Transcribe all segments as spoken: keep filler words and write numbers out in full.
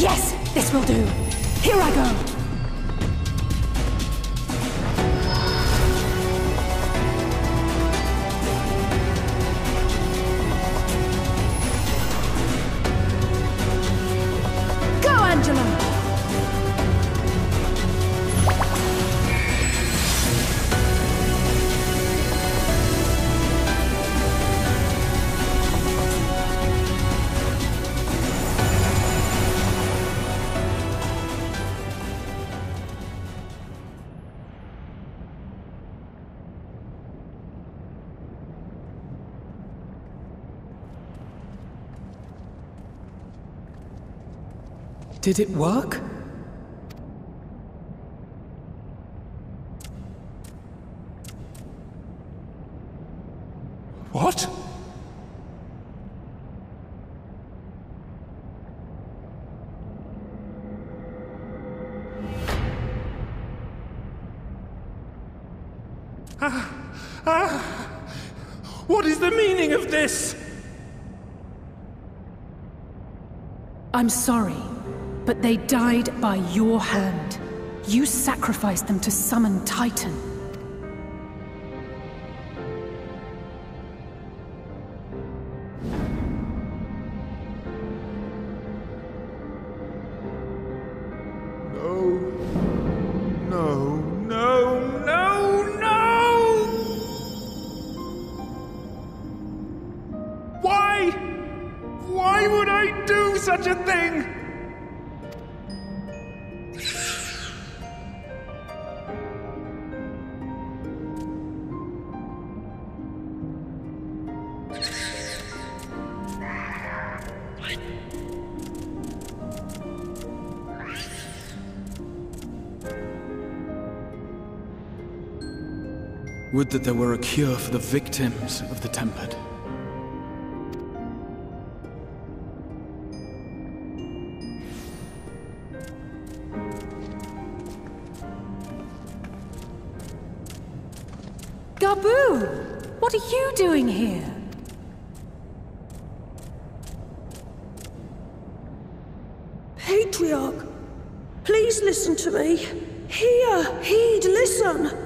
Yes, this will do. Here I go. Did it work? What? Ah, ah, what is the meaning of this? I'm sorry. But they died by your hand. You sacrificed them to summon Titan. No. No, no, no, no! Why? Why would I do such a thing? Would that there were a cure for the victims of the Tempered. Gaboo! What are you doing here? Patriarch, please listen to me. Hear, heed, listen!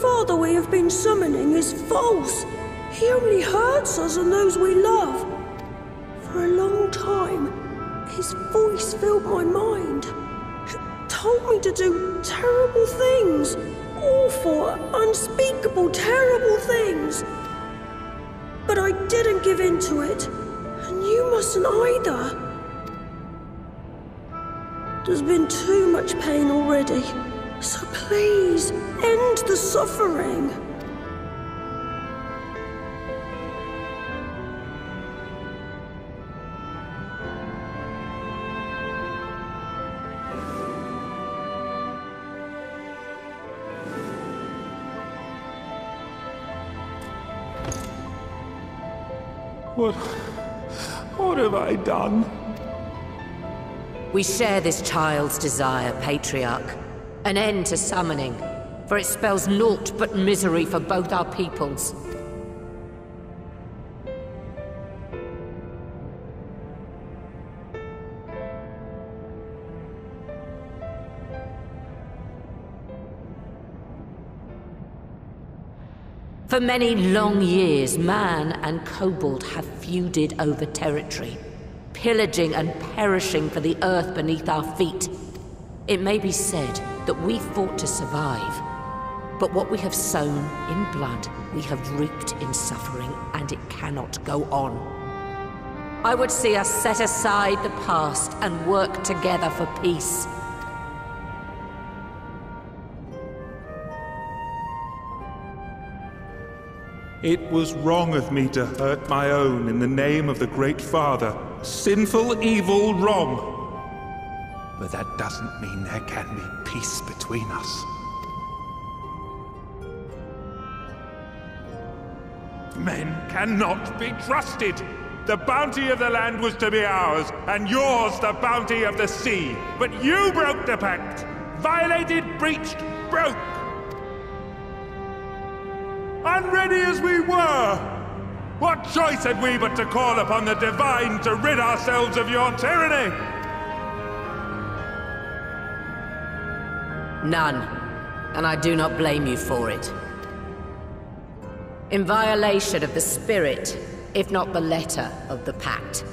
Father we have been summoning is false. He only hurts us and those we love. For a long time, his voice filled my mind. It told me to do terrible things. Awful, unspeakable, terrible things. But I didn't give in to it. And you mustn't either. There's been too much pain already. So please, end the suffering! What... what have I done? We share this child's desire, Patriarch. An end to summoning, for it spells naught but misery for both our peoples. For many long years, man and kobold have feuded over territory, pillaging and perishing for the earth beneath our feet. It may be said that we fought to survive, but what we have sown in blood, we have reaped in suffering, and it cannot go on. I would see us set aside the past and work together for peace. It was wrong of me to hurt my own in the name of the Great Father. Sinful, evil, wrong. But that doesn't mean there can be peace between us. Men cannot be trusted! The bounty of the land was to be ours, and yours the bounty of the sea. But you broke the pact! Violated, breached, broke! Unready as we were! Choice had we but to call upon the divine to rid ourselves of your tyranny! None, and I do not blame you for it. In violation of the spirit, if not the letter, of the pact,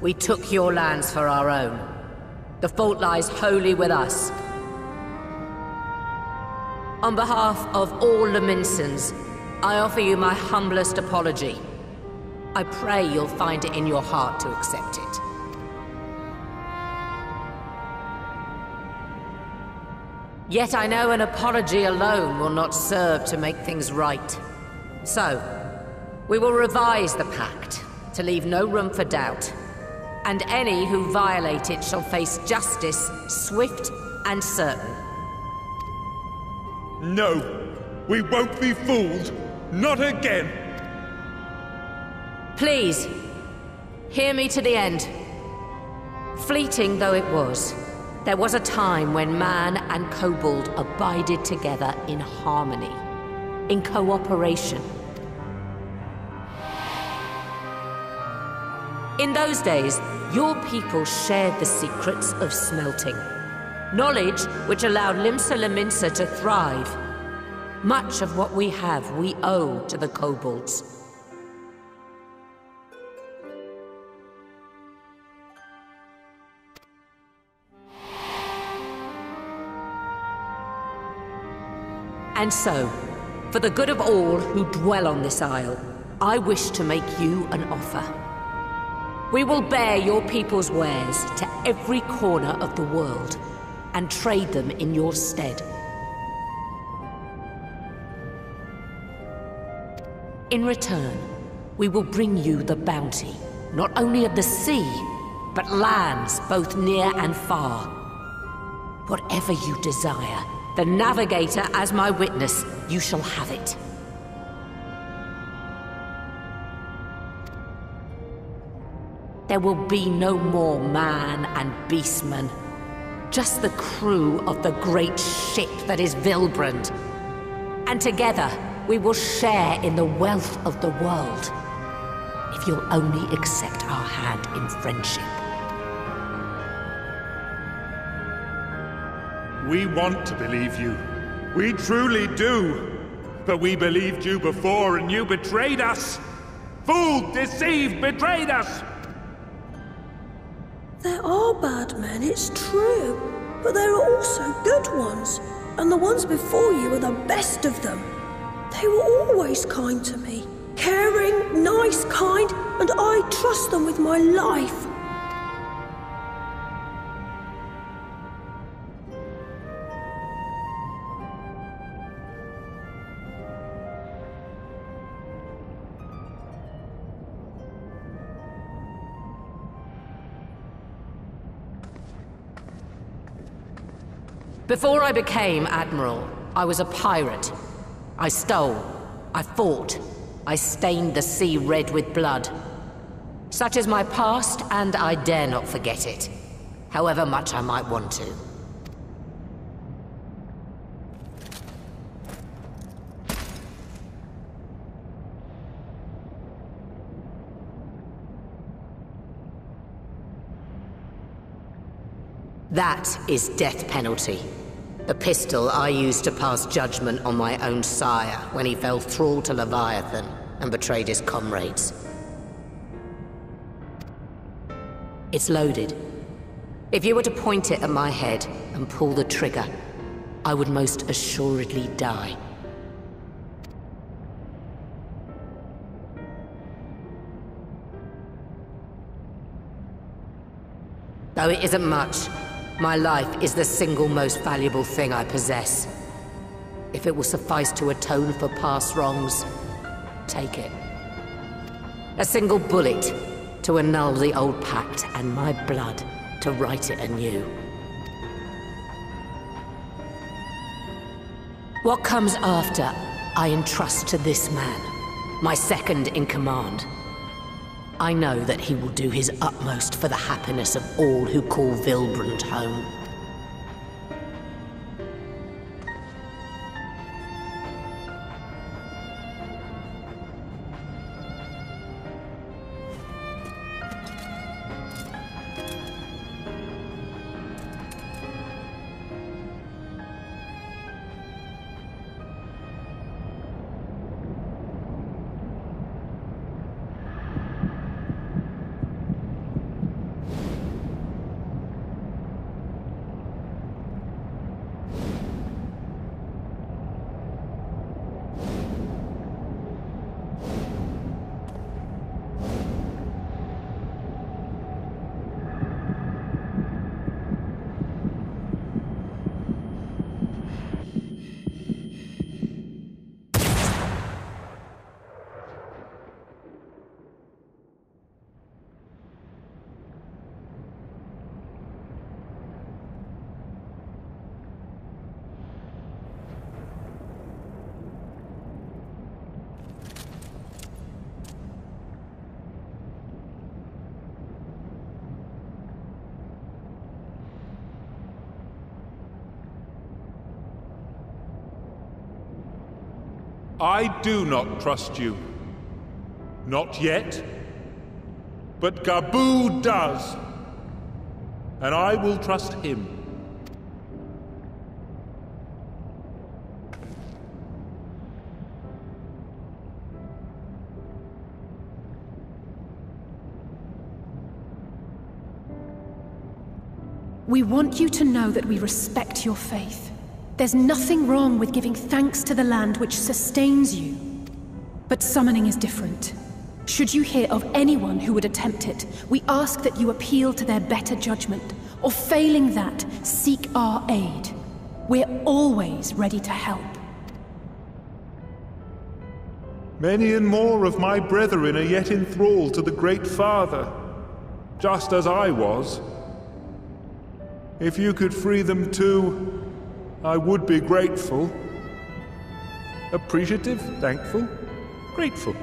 we took your lands for our own. The fault lies wholly with us. On behalf of all Leminsons, I offer you my humblest apology. I pray you'll find it in your heart to accept it. Yet I know an apology alone will not serve to make things right. So, we will revise the pact to leave no room for doubt, and any who violate it shall face justice, swift and certain. No, we won't be fooled. Not again. Please, hear me to the end. Fleeting though it was, there was a time when man and kobold abided together in harmony, in cooperation. In those days, your people shared the secrets of smelting, knowledge which allowed Limsa Lominsa to thrive. Much of what we have we owe to the kobolds. And so, for the good of all who dwell on this isle, I wish to make you an offer. We will bear your people's wares to every corner of the world, and trade them in your stead. In return, we will bring you the bounty, not only of the sea, but lands both near and far. Whatever you desire, the Navigator as my witness, you shall have it. There will be no more man and beastmen, just the crew of the great ship that is Vilbrand. And together, we will share in the wealth of the world, if you'll only accept our hand in friendship. We want to believe you. We truly do. But we believed you before and you betrayed us. Fooled, deceived, betrayed us! There are bad men, it's true. But there are also good ones. And the ones before you are the best of them. They were always kind to me. Caring, nice, kind, and I trust them with my life. Before I became Admiral, I was a pirate. I stole, I fought, I stained the sea red with blood. Such is my past, and I dare not forget it, however much I might want to. That is death penalty. The pistol I used to pass judgment on my own sire when he fell thrall to Leviathan and betrayed his comrades. It's loaded. If you were to point it at my head and pull the trigger, I would most assuredly die. Though it isn't much, my life is the single most valuable thing I possess. If it will suffice to atone for past wrongs, take it. A single bullet to annul the old pact, and my blood to write it anew. What comes after, I entrust to this man, my second in command. I know that he will do his utmost for the happiness of all who call Vylbrand home. I do not trust you. Not yet. But Gaboo does. And I will trust him. We want you to know that we respect your faith. There's nothing wrong with giving thanks to the land which sustains you. But summoning is different. Should you hear of anyone who would attempt it, we ask that you appeal to their better judgment, or failing that, seek our aid. We're always ready to help. Many and more of my brethren are yet enthralled to the Great Father, just as I was. If you could free them too, I would be grateful. Appreciative, thankful, grateful.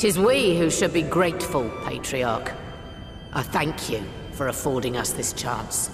Tis we who should be grateful, Patriarch. I thank you for affording us this chance.